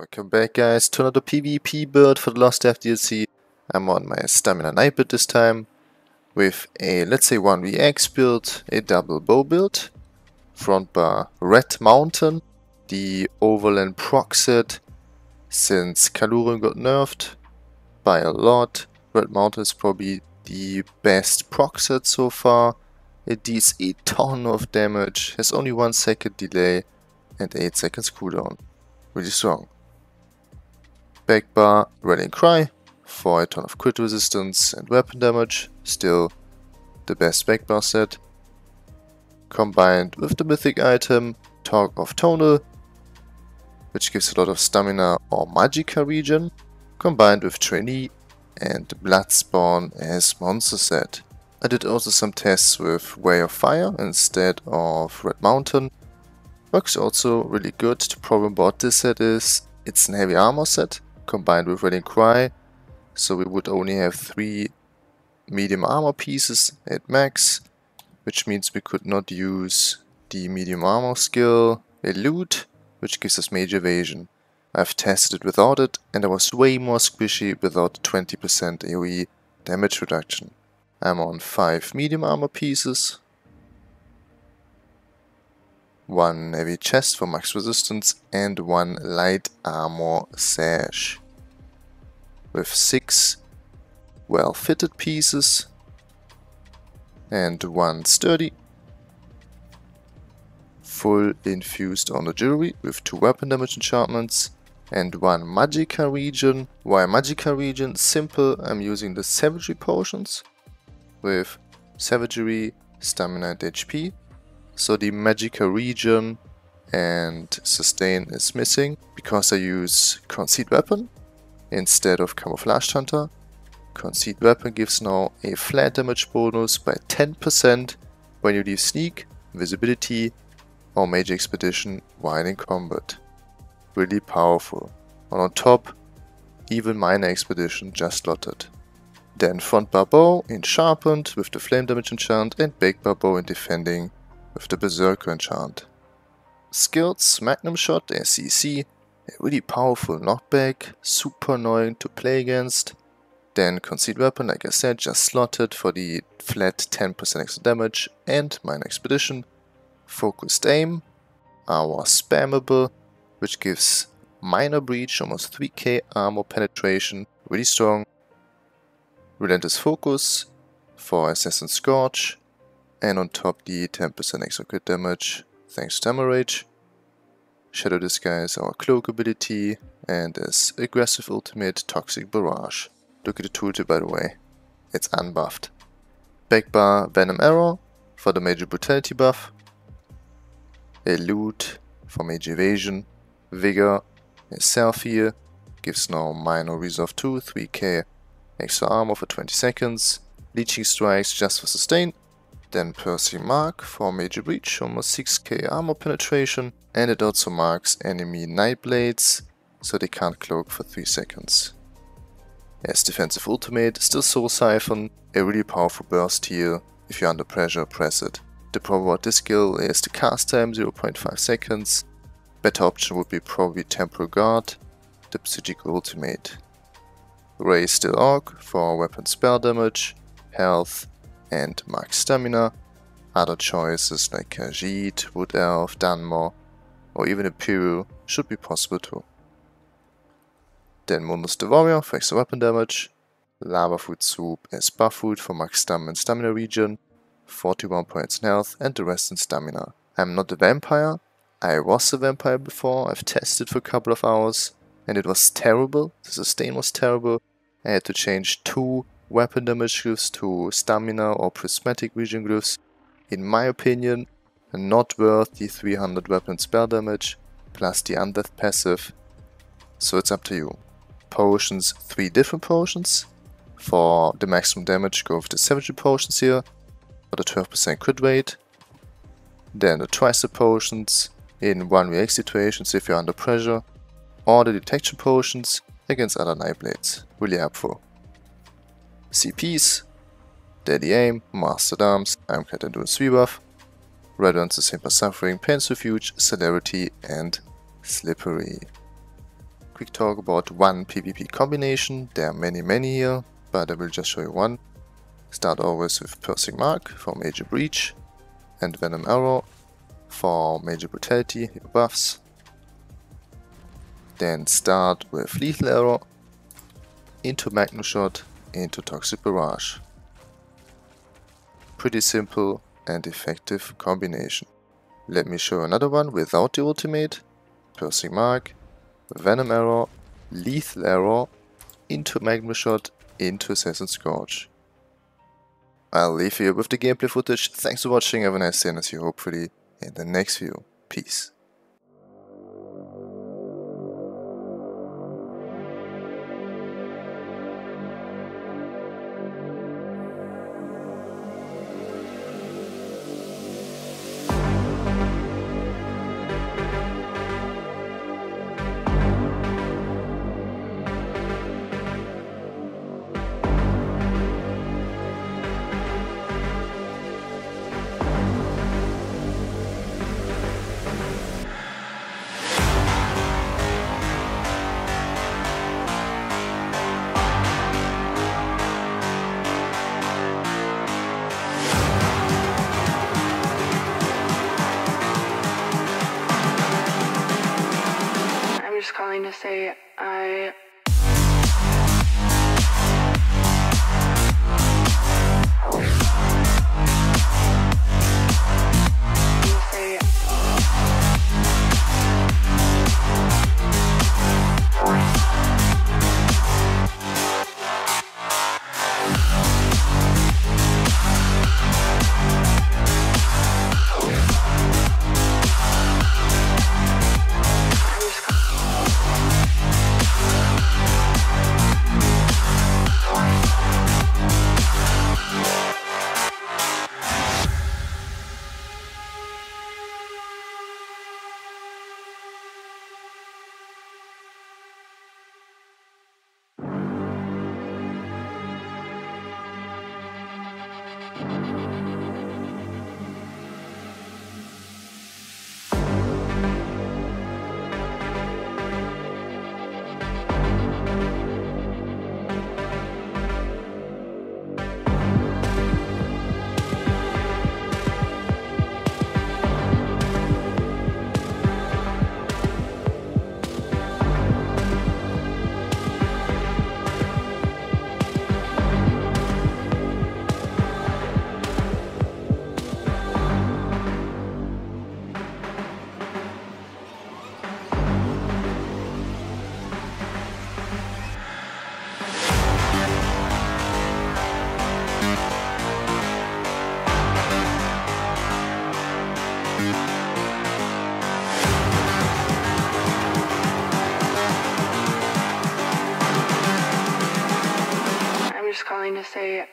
Welcome back, guys, to another PvP build for the Lost Depths DLC. I'm on my Stamina Nightblade this time, with a, let's say, 1v X build, a double bow build, front bar Red Mountain, the Overland proc set. Since Kaluron got nerfed by a lot, Red Mountain is probably the best proc set so far. It deals a ton of damage, has only 1 second delay and 8 seconds cooldown. Really strong. Back bar Rallying Cry for a ton of crit resistance and weapon damage. Still the best back bar set. Combined with the mythic item Talk of Tonal, which gives a lot of stamina or magicka regen. Combined with Trinity and Bloodspawn as monster set. I did also some tests with Way of Fire instead of Red Mountain. Works also really good. The problem about this set is it's an heavy armor set combined with Rallying Cry, so we would only have 3 medium armor pieces at max, which means we could not use the medium armor skill Elude, which gives us major evasion. I've tested it without it and I was way more squishy without 20% AoE damage reduction. I'm on 5 medium armor pieces, 1 heavy chest for max resistance and 1 light armor sash. With 6 well fitted pieces and 1 sturdy. Full infused on the jewelry with 2 weapon damage enchantments and 1 magicka regen. Why magicka regen? Simple, I'm using the savagery potions. With savagery, stamina and HP. So the magicka regen and sustain is missing because I use Concealed Weapon instead of Camouflage Hunter. Concealed Weapon gives now a flat damage bonus by 10% when you leave Sneak, Invisibility or Mage Expedition while in combat. Really powerful. And on top, even Minor Expedition just slotted. Then front bar bow in Sharpened with the flame damage enchant and back bar bow in Defending with the Berserker enchant. Skills, Magnum Shot, SCC, a really powerful knockback, super annoying to play against. Then Concealed Weapon, like I said, just slotted for the flat 10% extra damage and Minor Expedition. Focused Aim, our spammable, which gives minor breach, almost 3k armor penetration, really strong. Relentless Focus for Assassin Scorch, and on top the 10% extra crit damage thanks to Temporal Guard. Shadow Disguise, our cloak ability, and as aggressive ultimate Toxic Barrage. Look at the tooltip, by the way, it's unbuffed. Back bar Venom Arrow for the Major Brutality buff, Elude for Major Evasion, Vigor, a self heal, gives now minor resolve 2, 3k. Extra armor for 20 seconds, Leeching Strikes just for sustain, then Percy Mark for Major Breach, almost 6k armor penetration, and it also marks enemy Nightblades, so they can't cloak for 3 seconds. As defensive ultimate, still Soul Siphon, a really powerful burst heal. If you're under pressure, press it. The problem about this skill is the cast time, 0.5 seconds. Better option would be probably Temporal Guard, the Psychic Ultimate. Raise still Orc for weapon spell damage, health and max stamina. Other choices like Khajiit, Wood Elf, Dunmore or even Imperial should be possible too. Then Mundus the Warrior for extra weapon damage, Lava Food Swoop as buff food for max stamina and stamina regen, 41 points in health and the rest in stamina. I'm not a vampire, I was a vampire before, I've tested for a couple of hours and it was terrible, the sustain was terrible. I had to change 2 weapon damage glyphs to stamina or prismatic region glyphs. In my opinion, not worth the 300 weapon spell damage plus the undeath passive. So it's up to you. Potions, 3 different potions. For the maximum damage, go with the savagery potions here for the 12% crit rate. Then the tricep potions in 1v X situations if you're under pressure. Or the detection potions against other Nightblades, really helpful. CPs, Deadly Aim, Mastered Arms, I'm cut into a 3 buff, Redlands the same for suffering, Pencilfuge, Celerity and Slippery. quick talk about one PvP combination. There are many here, but I will just show you one. Start always with Piercing Mark for Major Breach and Venom Arrow for Major Brutality buffs. Then start with Lethal Arrow into Magnum Shot into Toxic Barrage. Pretty simple and effective combination. Let me show another one without the ultimate. Piercing Mark, Venom Arrow, Lethal Arrow into Magnum Shot into Assassin Scorch. I'll leave you with the gameplay footage. Thanks for watching, have a nice day, and I'll see you hopefully in the next video. Peace. To say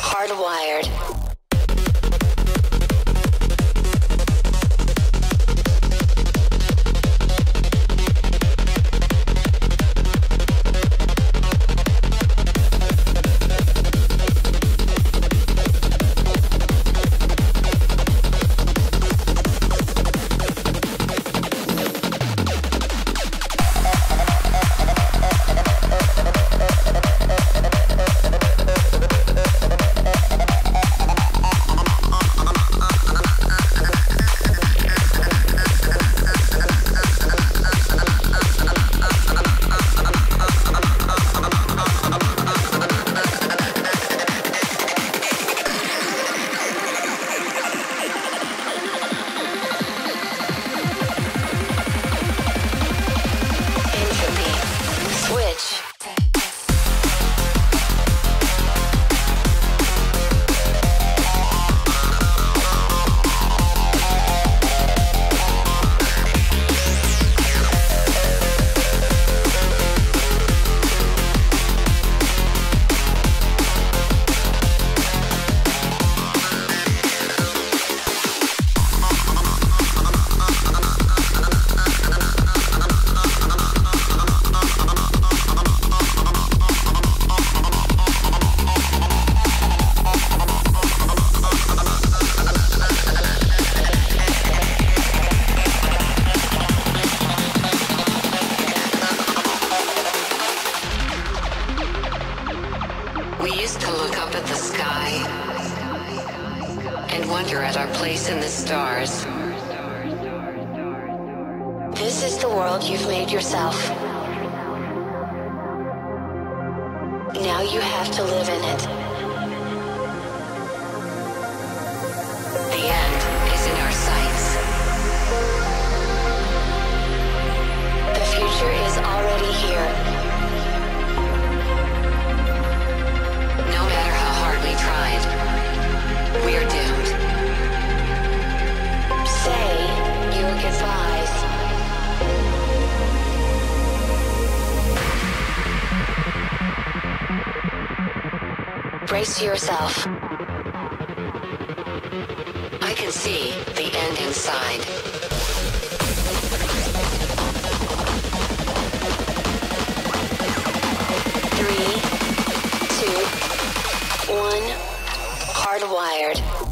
Hardwired. wonder at our place in the stars. This is the world you've made yourself. Now you have to live in it. The end is in our sights. The future is already here. No matter how hard we tried, we're doomed. Say your goodbyes. Brace yourself. I can see the end inside. Hardwired.